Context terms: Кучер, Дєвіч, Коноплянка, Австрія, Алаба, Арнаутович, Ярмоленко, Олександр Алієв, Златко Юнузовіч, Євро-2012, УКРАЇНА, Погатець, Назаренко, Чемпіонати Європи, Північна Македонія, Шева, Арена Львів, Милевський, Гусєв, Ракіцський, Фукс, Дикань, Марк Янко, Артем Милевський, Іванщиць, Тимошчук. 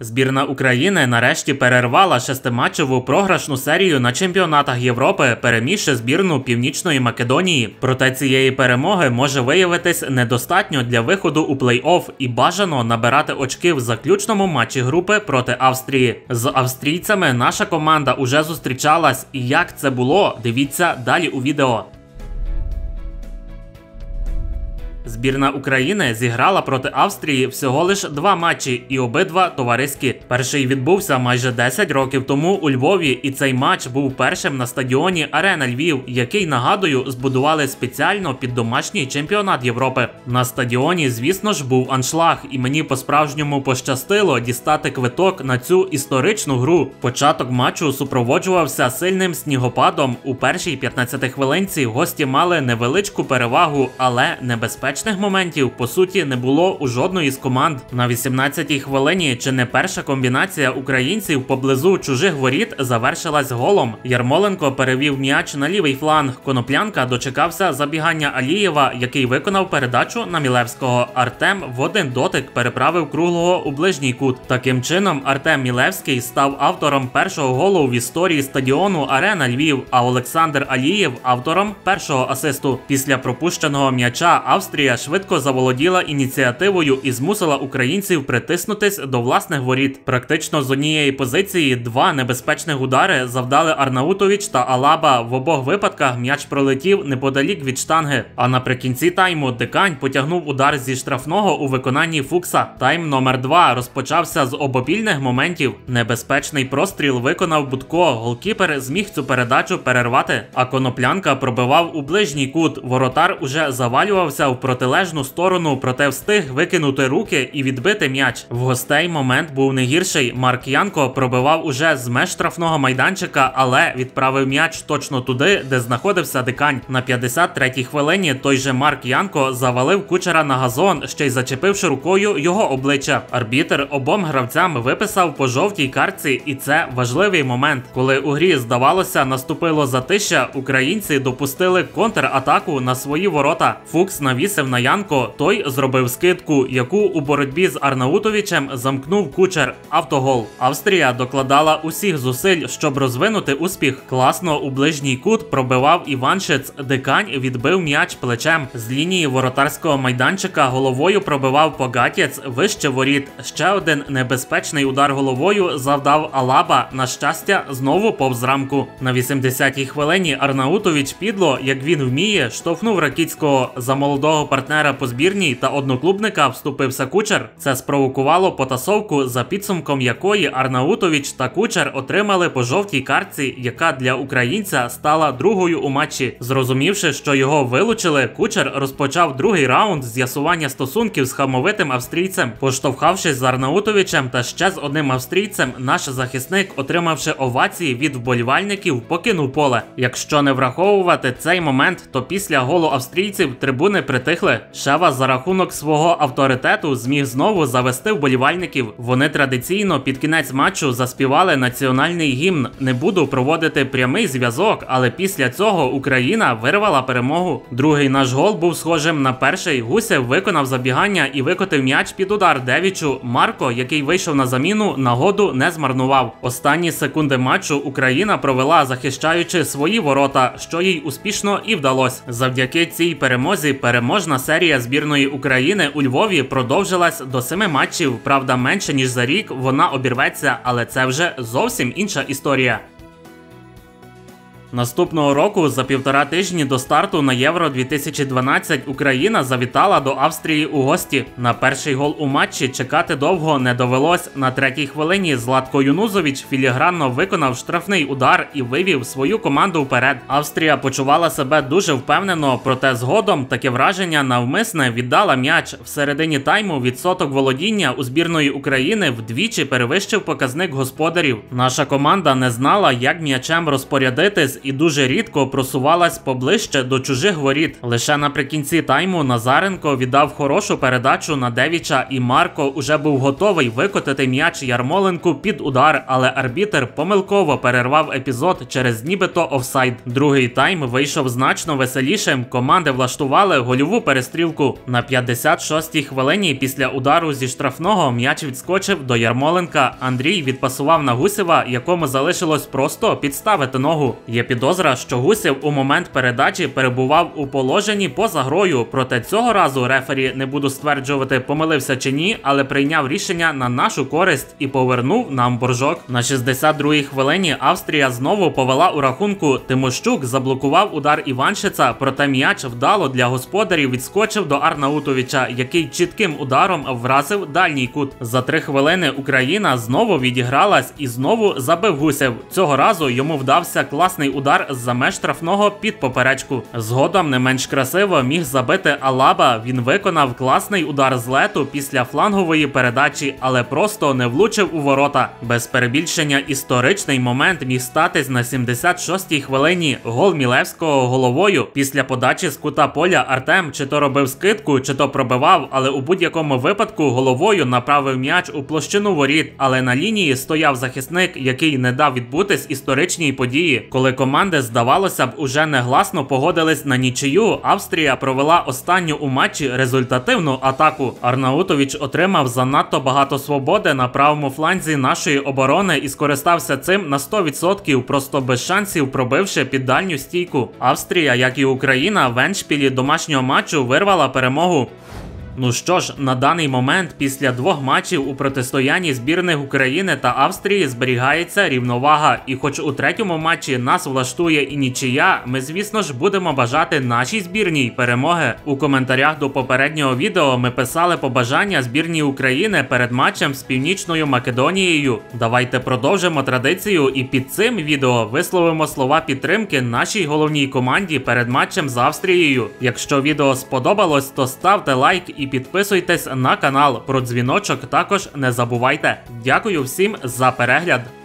Збірна України нарешті перервала шестиматчеву програшну серію на Чемпіонатах Європи, перемігши збірну Північної Македонії. Проте цієї перемоги може виявитись недостатньо для виходу у плей-офф і бажано набирати очки в заключному матчі групи проти Австрії. З австрійцями наша команда уже зустрічалась, і як це було, дивіться далі у відео. Збірна України зіграла проти Австрії всього лиш два матчі і обидва товариські. Перший відбувся майже 10 років тому у Львові, і цей матч був першим на стадіоні «Арена Львів», який, нагадую, збудували спеціально під домашній чемпіонат Європи. На стадіоні, звісно ж, був аншлаг, і мені по-справжньому пощастило дістати квиток на цю історичну гру. Початок матчу супроводжувався сильним снігопадом. У першій 15-хвилинці гості мали невеличку перевагу, але небезпечно. Небезпечних моментів, по суті, не було у жодної з команд. На 18-й хвилині чи не перша комбінація українців поблизу чужих воріт завершилась голом. Ярмоленко перевів м'яч на лівий фланг, Коноплянка дочекався забігання Алієва, який виконав передачу на Милевського. Артем в один дотик переправив круглого у ближній кут. Таким чином, Артем Милевський став автором першого голу в історії стадіону «Арена Львів», а Олександр Алієв – автором першого асисту. Після пропущеного м'яча Австрія швидко заволоділа ініціативою і змусила українців притиснутись до власних воріт. Практично з однієї позиції два небезпечних удари завдали Арнаутович та Алаба. В обох випадках м'яч пролетів неподалік від штанги. А наприкінці тайму Дикань потягнув удар зі штрафного у виконанні Фукса. Тайм номер 2 розпочався з обопільних моментів. Небезпечний простріл виконав Будко, голкіпер зміг цю передачу перервати. А Коноплянка пробивав у ближній кут, воротар уже завалювався в протилежну сторону, проте встиг викинути руки і відбити м'яч. В гостей момент був не гірший. Марк Янко пробивав уже з меж штрафного майданчика, але відправив м'яч точно туди, де знаходився Дикань. На 53-й хвилині той же Марк Янко завалив Кучера на газон, ще й зачепивши рукою його обличчя. Арбітр обом гравцям виписав по жовтій картці, і це важливий момент. Коли у грі, здавалося, наступило затища, українці допустили контратаку на свої ворота. Фукс навісив на Янко, той зробив скидку, яку у боротьбі з Арнаутовичем замкнув Кучер. Автогол. Австрія докладала усіх зусиль, щоб розвинути успіх. Класно у ближній кут пробивав Іванщиць, Дикань відбив м'яч плечем. З лінії воротарського майданчика головою пробивав Погатець вище воріт. Ще один небезпечний удар головою завдав Алаба, на щастя, знову повз рамку. На 80-й хвилині Арнаутович підло, як він вміє, штовхнув Ракіцького. За молодого партнера по збірній та одноклубника вступився Кучер. Це спровокувало потасовку, за підсумком якої Арнаутович та Кучер отримали по жовтій картці, яка для українця стала другою у матчі. Зрозумівши, що його вилучили, Кучер розпочав другий раунд з'ясування стосунків з хамовитим австрійцем. Поштовхавшись з Арнаутовичем та ще з одним австрійцем, наш захисник, отримавши овації від вболівальників, покинув поле. Якщо не враховувати цей момент, то після голу австрійців трибуни притихли. Шева за рахунок свого авторитету зміг знову завести вболівальників. Вони традиційно під кінець матчу заспівали національний гімн. Не буду проводити прямий зв'язок, але після цього Україна вирвала перемогу. Другий наш гол був схожим на перший. Гусєв виконав забігання і викотив м'яч під удар Дєвічу. Марко, який вийшов на заміну, нагоду не змарнував. Останні секунди матчу Україна провела, захищаючи свої ворота, що їй успішно і вдалося. Завдяки цій перемозі переможна серія збірної України у Львові продовжилась до 7 матчів. Правда, менше ніж за рік вона обірветься, але це вже зовсім інша історія. Наступного року за 1,5 тижні до старту на Євро-2012 Україна завітала до Австрії у гості. На перший гол у матчі чекати довго не довелось. На 3-й хвилині Златко Юнузовіч філігранно виконав штрафний удар і вивів свою команду вперед. Австрія почувала себе дуже впевнено, проте згодом таке враження навмисне віддала м'яч. В середині тайму відсоток володіння у збірної України вдвічі перевищив показник господарів. Наша команда не знала, як м'ячем розпорядитись і дуже рідко просувалась поближче до чужих воріт. Лише наприкінці тайму Назаренко віддав хорошу передачу на Дєвіча, і Марко уже був готовий викотити м'яч Ярмоленку під удар, але арбітер помилково перервав епізод через нібито офсайд. Другий тайм вийшов значно веселішим, команди влаштували гольову перестрілку. На 56-й хвилині після удару зі штрафного м'яч відскочив до Ярмоленка. Андрій відпасував на Гусєва, якому залишилось просто підставити ногу. Є підозра, що Гусєв у момент передачі перебував у положенні поза грою, проте цього разу рефері, не буду стверджувати, помилився чи ні, але прийняв рішення на нашу користь і повернув нам боржок. На 62-й хвилині Австрія знову повела у рахунку. Тимошчук заблокував удар Іванщиця, проте м'яч вдало для господарів відскочив до Арнаутовича, який чітким ударом вразив дальній кут. За 3 хвилини Україна знову відігралась і знову забив Гусєв. Цього разу йому вдався класний удар з-за меж штрафного під поперечку. Згодом не менш красиво міг забити Алаба. Він виконав класний удар з лету після флангової передачі, але просто не влучив у ворота. Без перебільшення історичний момент міг статись на 76-й хвилині. Гол Милевського головою. Після подачі з кута поля Артем чи то робив скидку, чи то пробивав, але у будь-якому випадку головою направив м'яч у площину воріт, але на лінії стояв захисник, який не дав відбутись історичній події. Коли команди, здавалося б, уже негласно погодились на нічию, Австрія провела останню у матчі результативну атаку. Арнаутович отримав занадто багато свободи на правому фланзі нашої оборони і скористався цим на 100%, просто без шансів пробивши під дальню стійку. Австрія, як і Україна, в ендшпілі домашнього матчу вирвала перемогу. Ну що ж, на даний момент після 2 матчів у протистоянні збірних України та Австрії зберігається рівновага. І хоч у 3-му матчі нас влаштує і нічия, ми, звісно ж, будемо бажати нашій збірній перемоги. У коментарях до попереднього відео ми писали побажання збірній України перед матчем з Північною Македонією. Давайте продовжимо традицію і під цим відео висловимо слова підтримки нашій головній команді перед матчем з Австрією. Якщо відео сподобалось, то ставте лайк і підписуйтесь на канал. Про дзвіночок також не забувайте. Дякую всім за перегляд!